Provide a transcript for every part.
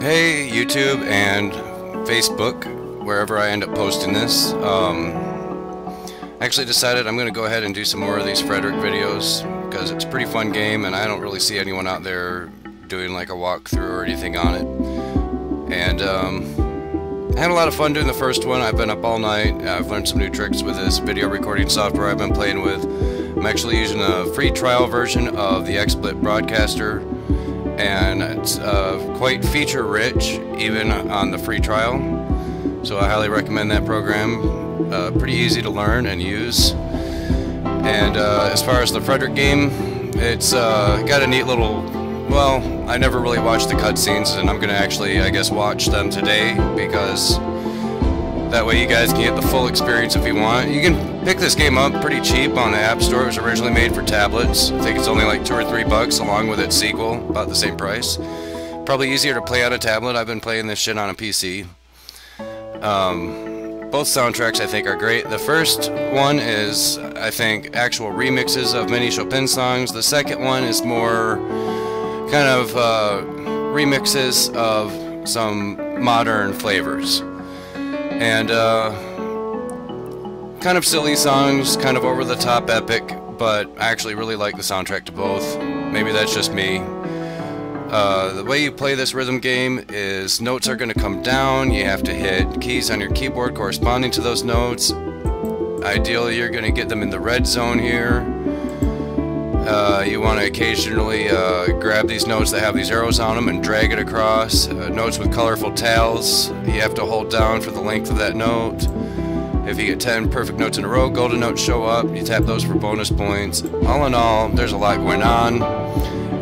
Hey, YouTube and Facebook, wherever I end up posting this. Actually decided I'm going to go ahead and do some more of these Frederic videos because it's a pretty fun game and I don't really see anyone out there doing like a walkthrough or anything on it. And I had a lot of fun doing the first one. I've been up all night. I've learned some new tricks with this video recording software I've been playing with. I'm actually using a free trial version of the XSplit Broadcaster, and it's quite feature rich even on the free trial, so I highly recommend that program. Pretty easy to learn and use. And as far as the Frederic game, it's got a neat little, well, I never really watched the cutscenes, and I'm gonna actually, I guess, watch them today, because that way you guys can get the full experience if you want. You can pick this game up pretty cheap on the App Store. It was originally made for tablets. I think it's only like $2 or $3 along with its sequel, about the same price. Probably easier to play on a tablet. I've been playing this shit on a PC. Both soundtracks I think are great. The first one is, I think, actual remixes of many Chopin songs. The second one is more kind of remixes of some modern flavors. And kind of silly songs, kind of over-the-top epic, but I actually really like the soundtrack to both. Maybe that's just me. The way you play this rhythm game is notes are going to come down. You have to hit keys on your keyboard corresponding to those notes. Ideally, you're going to get them in the red zone here. You want to occasionally grab these notes that have these arrows on them and drag it across. Notes with colorful tails, you have to hold down for the length of that note. If you get 10 perfect notes in a row, golden notes show up. You tap those for bonus points. All in all, there's a lot going on.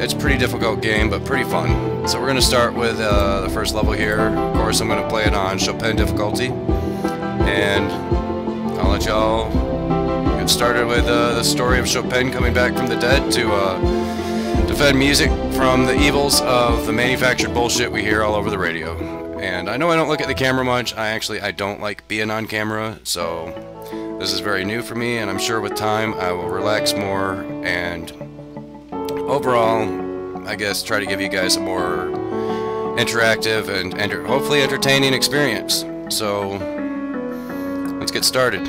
It's a pretty difficult game, but pretty fun. So we're going to start with the first level here. Of course, I'm going to play it on Chopin difficulty. And I'll let y'all started with the story of Chopin coming back from the dead to defend music from the evils of the manufactured bullshit we hear all over the radio. And I know I don't look at the camera much. I don't like being on camera, so this is very new for me, and I'm sure with time I will relax more and overall, I guess, try to give you guys a more interactive and hopefully entertaining experience. So let's get started.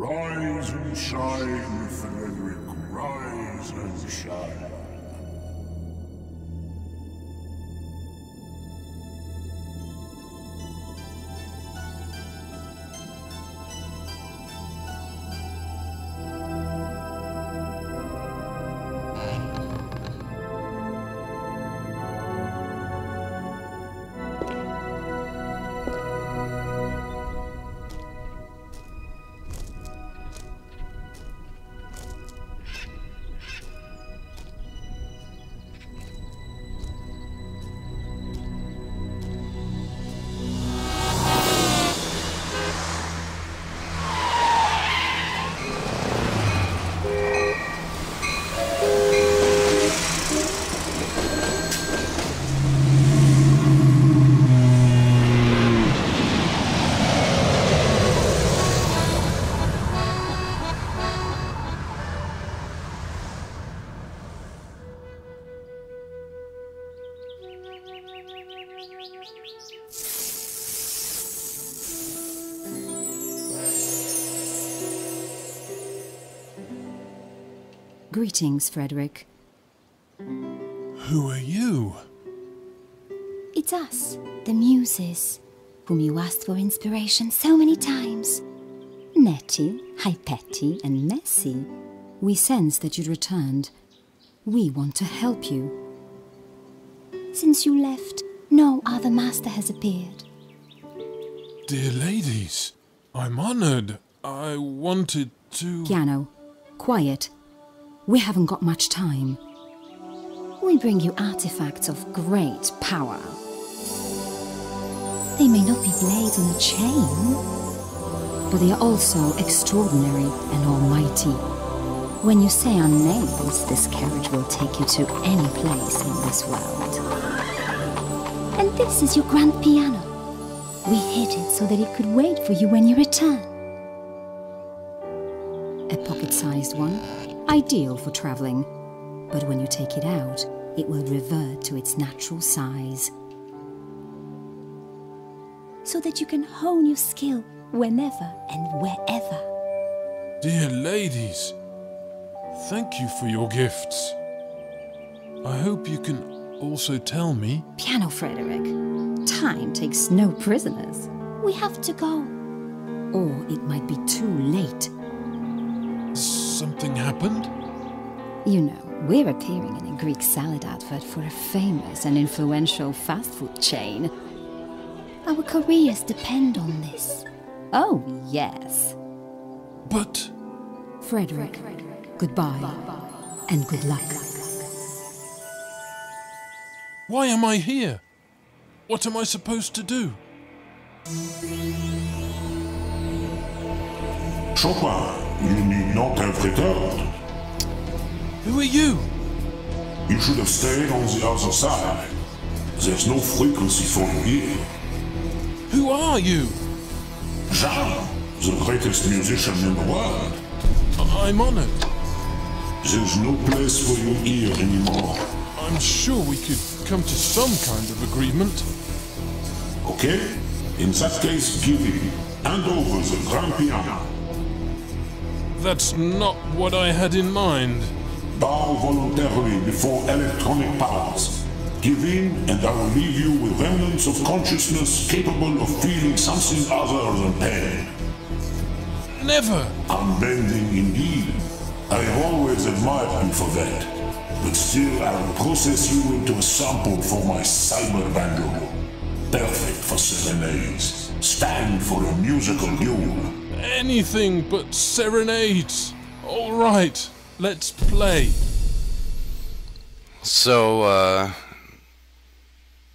Rise and shine, Frederic, rise and shine. Greetings, Frederic. Who are you? It's us, the Muses, whom you asked for inspiration so many times. Nettie, Hypetti, and Messi. We sense that you'd returned. We want to help you. Since you left, no other master has appeared. Dear ladies, I'm honored. I wanted to... Piano. Quiet. We haven't got much time. We bring you artifacts of great power. They may not be blades on a chain, but they are also extraordinary and almighty. When you say our names, this carriage will take you to any place in this world. And this is your grand piano. We hid it so that it could wait for you when you return. A pocket-sized one, ideal for traveling. But when you take it out, it will revert to its natural size, so that you can hone your skill whenever and wherever. Dear ladies, thank you for your gifts. I hope you can also tell me... Piano, Frederic. Time takes no prisoners. We have to go. Or it might be too late. Something happened? You know, we're appearing in a Greek salad advert for a famous and influential fast food chain. Our careers depend on this. Oh, yes. But... Frederic, goodbye, and good luck. Why am I here? What am I supposed to do? Chopin, you need not have returned. Who are you? You should have stayed on the other side. There's no frequency for you here. Who are you? Jean, the greatest musician in the world. I'm honored. There's no place for you here anymore. I'm sure we could come to some kind of agreement. Okay. In that case, give in. Hand over the grand piano. That's not what I had in mind. Bow voluntarily before electronic powers. Give in, and I will leave you with remnants of consciousness capable of feeling something other than pain. Never! Unbending indeed. I have always admired you for that. But still, I will process you into a sample for my cyber banjo. Perfect for serenades. Stand for a musical duel. Anything but serenades. All right, let's play. So,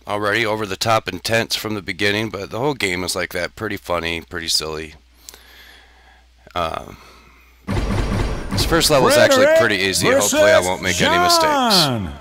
already over the top intense from the beginning, but the whole game is like that. Pretty funny, pretty silly. This first level is actually pretty easy. Hopefully I won't make any mistakes.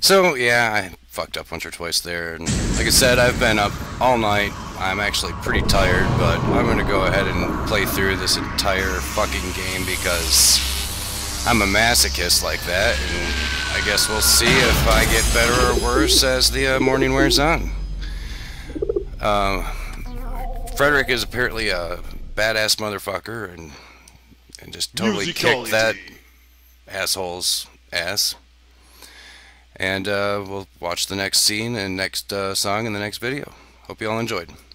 So, yeah, I fucked up once or twice there, and like I said, I've been up all night. I'm actually pretty tired, but I'm gonna go ahead and play through this entire fucking game because I'm a masochist like that, and I guess we'll see if I get better or worse as the morning wears on. Frederic is apparently a badass motherfucker, and just totally kicked that asshole's ass. And we'll watch the next scene and next song in the next video. Hope you all enjoyed.